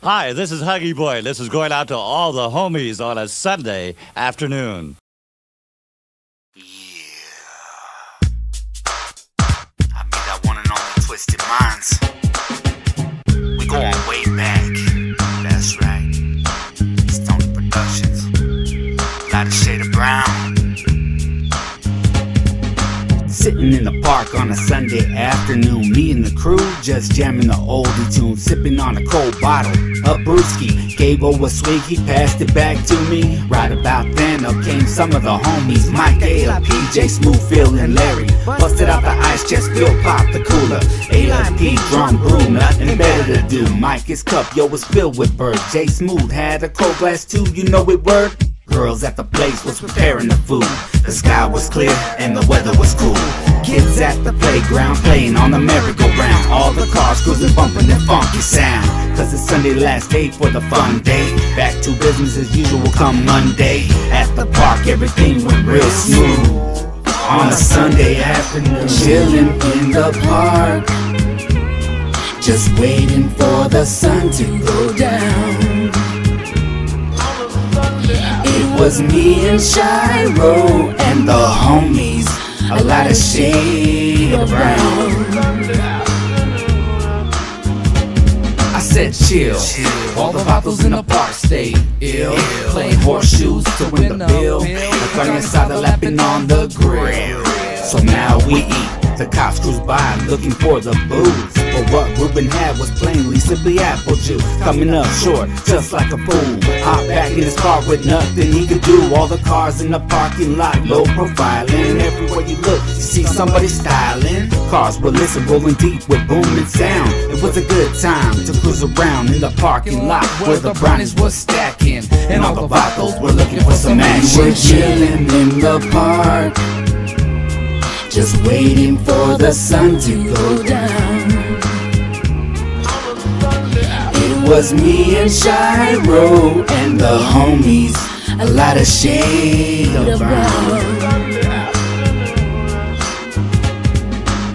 Hi, this is Huggy Boy. This is going out to all the homies on a Sunday afternoon. Yeah. I mean, that one and only Twisted Mindz. We going way back. That's right. Stoney Productions. Lighter Shade of Brown. Sitting in the park on a Sunday afternoon, me and the crew just jamming the oldie tune, sipping on a cold bottle of brewski. Gave over a swig, he passed it back to me. Right about then up came some of the homies, Mike, A.L., PJ, Smooth, Phil, and Larry. Busted out the ice chest, Phil popped the cooler. A.L.P. drum brew, nothing better to do. Mike's cup, yo, was filled with birds. J. Smooth had a cold glass too, you know it worked. Girls at the place was preparing the food. The sky was clear and the weather was cool. Kids at the playground playing on the merry-go-round. All the cars cruising, bumping that funky sound. Cause it's Sunday, last day for the fun day. Back to business as usual come Monday. At the park everything went real smooth. On a Sunday afternoon, chilling in the park, just waiting for the sun to go down. It was me and Shiro and the homies, a lighter shade of brown. I said chill, all the bottles in the bar stayed ill. Played horseshoes to win the bill, the carne asada lapping on the grill. So now we eat, the cops cruise by looking for the booze. But what Ruben had was plainly simply apple juice. Coming up short, just like a fool. Hop back in his car with nothing he could do. All the cars in the parking lot, low profiling. Everywhere you look, you see somebody styling. Cars were listening, rolling deep with booming sound. It was a good time to cruise around in the parking lot where the brownies was stacking and all the bottles were looking for some action. We're chilling in the park, just waiting for the sun to go down. It was me and Shiro and the homies, a lighter shade of brown.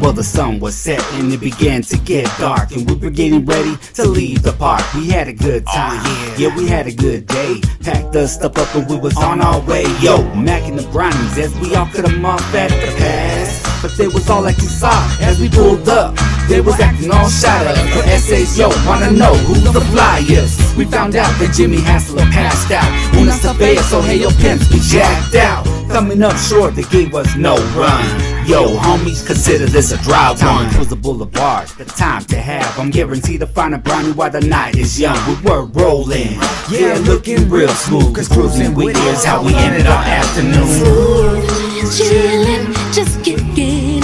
Well, the sun was set and it began to get dark, and we were getting ready to leave the park. We had a good time, yeah, we had a good day. Packed the stuff up and we was on our way. Yo, macking the brownies as we all cut them off at the pass. But they was all acting soft as we pulled up. They was acting all shot up. The essays, yo, wanna know who's the flyers? We found out that Jimmy Hassler passed out. Una Safea, so hey, yo, pimps, we jacked out. Coming up short, the gig was no run. Yo, homies, consider this a drive one. It was a boulevard, the time to have. I'm guaranteed to find a brownie while the night is young. We were rolling, yeah, looking real smooth. Cause cruising with ears, how we ended our afternoon. Smooth, chilling, just kicking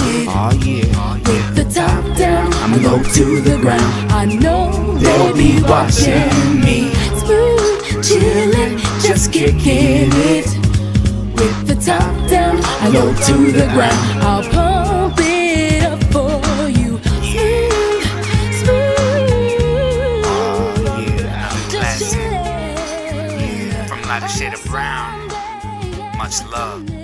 it. Oh yeah, with the top down, I'm low to the ground. I know they'll be watching me. Smooth, chilling, just kicking it. With the top down, I go to the ground. I'll pump it up for you. Smooth, smooth. Oh, yeah, just yeah. From Lighter Shade of Brown. Much love.